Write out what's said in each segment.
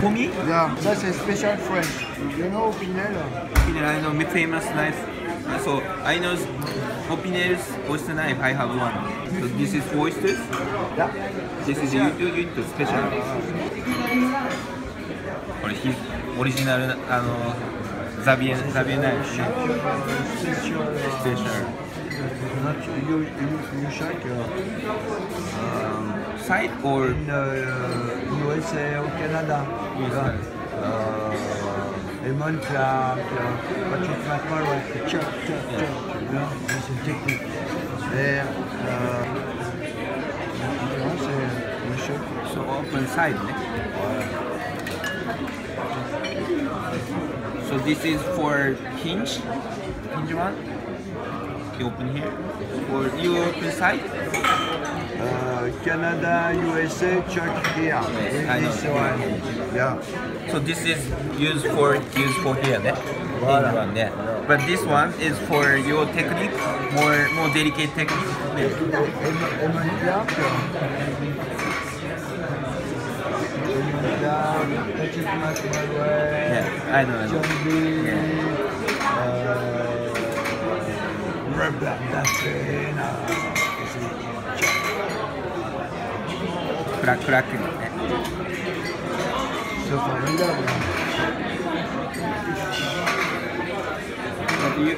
Premier? Yeah, that's a special French. You know Opinel? Opinel, I know, famous knife. So I know Opinel's oyster knife, I have one. So this is for oysters? Yeah. This is you special. Or his original Zabier knife. Special. You check site or in USA or Canada. Yes, Eamon Clark, Patrick McCall, c'est une technique. Et c'est le so open side. So this is for hinge one. You open here, or you open side? Canada, USA, Czech here. Yes, I know. This one. Yeah. So this is used for here, yeah? Voilà. One, yeah. But this one is for your technique, more delicate technique. Yeah. Yeah, I know. I know. Yeah. Cracking.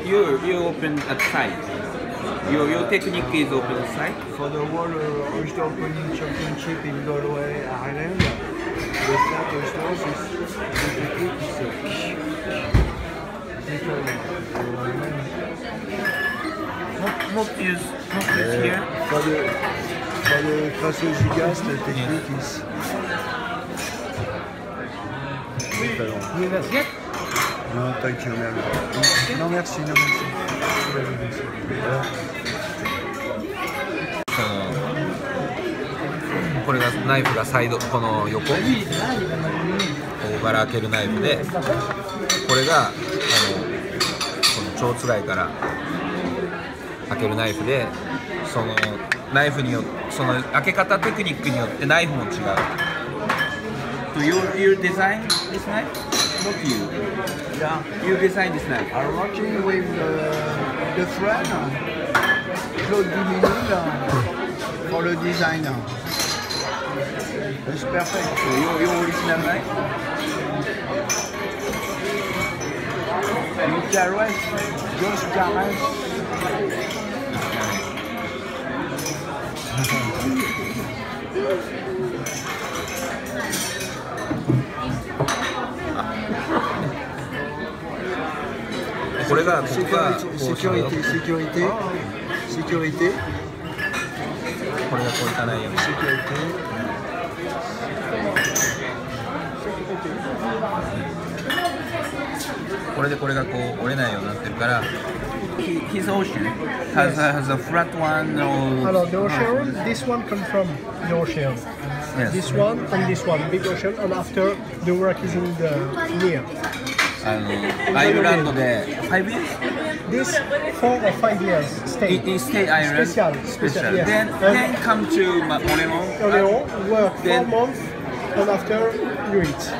You open at side. Your technique is open at side. For the World Oyster Opening Championship in Galway, Ireland, the start oysters is not used here. For the crasso-gigas, the technique is... Oui. Non, thank you, man. Non, merci, non, merci.これがナイフがサイド、この横。ここから開けるナイフで、これが、この蝶つがいから、開けるナイフで、そのナイフによって、その開け方テクニックによってナイフも違う。So you design this knife? Not you. Yeah. You design this knife. I'm working with the friend Claude Duminil for the design. It's perfect. So your original knife. You caress, just caress. Sécurité. His ocean has a flat one. Or... Hello, the ocean. This one comes from the ocean. Yes. This one and this one, big ocean. And after the work is in the near. Ireland, 5 years. This 4 or 5 years stay. It stay Ireland. Special. Yes. Then come to Oléron. Oléron work 4 months, and after you eat.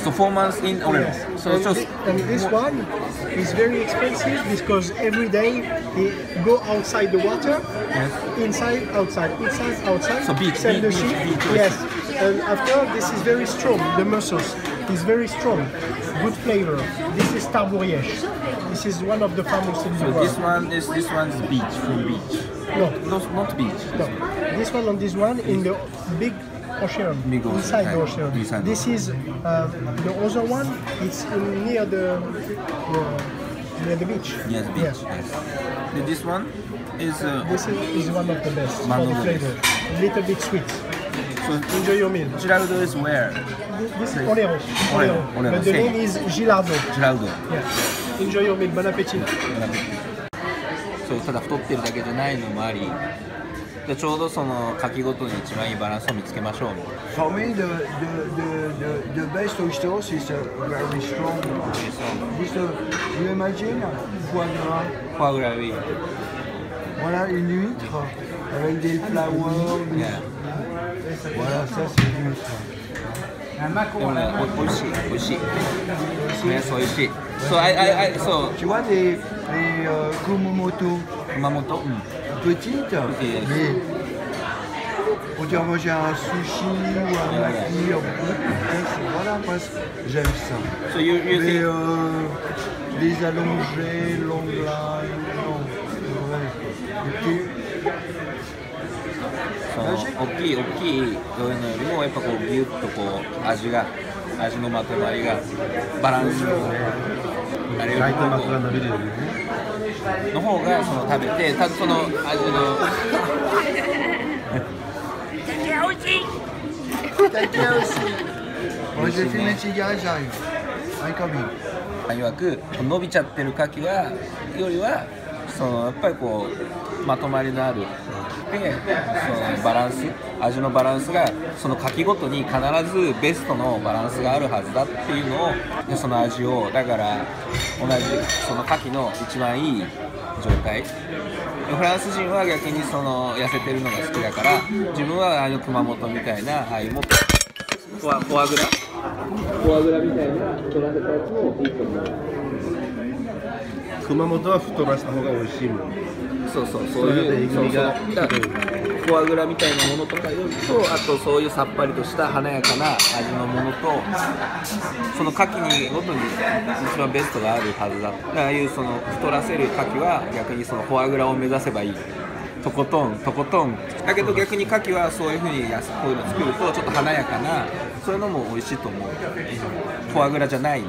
So 4 months in Orleans. Yes. So and this one is very expensive because every day he go outside the water, yes. inside, outside. So beach, sell the sea. Yes. And after this is very strong. The muscles is very strong. Good flavor. This is Tarbouriech. This is one of the famous in the world. So this one is beach, full beach. No, not beach. No. This one and this one in the big. Ocean, inside the ocean. Inside. This is the other one. It's near the beach. Yes, beach. Yes. Yes. This one is. This is one of the best for the flavor. A little bit sweet. So enjoy your meal. Gillardeau is where? This is Oléron. But the name is Gillardeau. Gillardeau. Yes. Enjoy your meal. Bon appétit. So, ただ太ってるだけじゃないのもあり。でちょうどそのかきごとに一番いいバランスを見つけましょう。For me, the best oysters is very strong. This, you imagine, foie gras. Foie gras, oui. Voilà une huître avec des flowers. Yeah. Voilà, ça c'est du muscle. So tu vois les Kumamoto petites, mais pour dire manger un sushi ou un maki, voilà, j'aime ça. So mais les allongés, longues lines,大きいのもやっぱこうギュッとこう味のまとまりがバランスのあれの方がその食べてたその味のいわく伸びちゃってる牡蠣はよりはそのやっぱりこうまとまりのある。でそのバランス味のバランスがその牡蠣ごとに必ずベストのバランスがあるはずだっていうのをでその味をだから同じその牡蠣の一番いい状態フランス人は逆にその痩せてるのが好きだから自分はああいう熊本みたいなああいうもフォアグラみたいな太らせたやつもいいと思う熊本は太らせた方が美味しいもんそういうフォアグラみたいなものとかよりとあとそういうさっぱりとした華やかな味のものとその牡蠣にごとに一番ベストがあるはずだああいうその太らせる牡蠣は逆にそのフォアグラを目指せばいいとことんだけど逆に牡蠣はそういうふうにこういうの作るとちょっと華やかなそういうのも美味しいと思うフォアグラじゃないね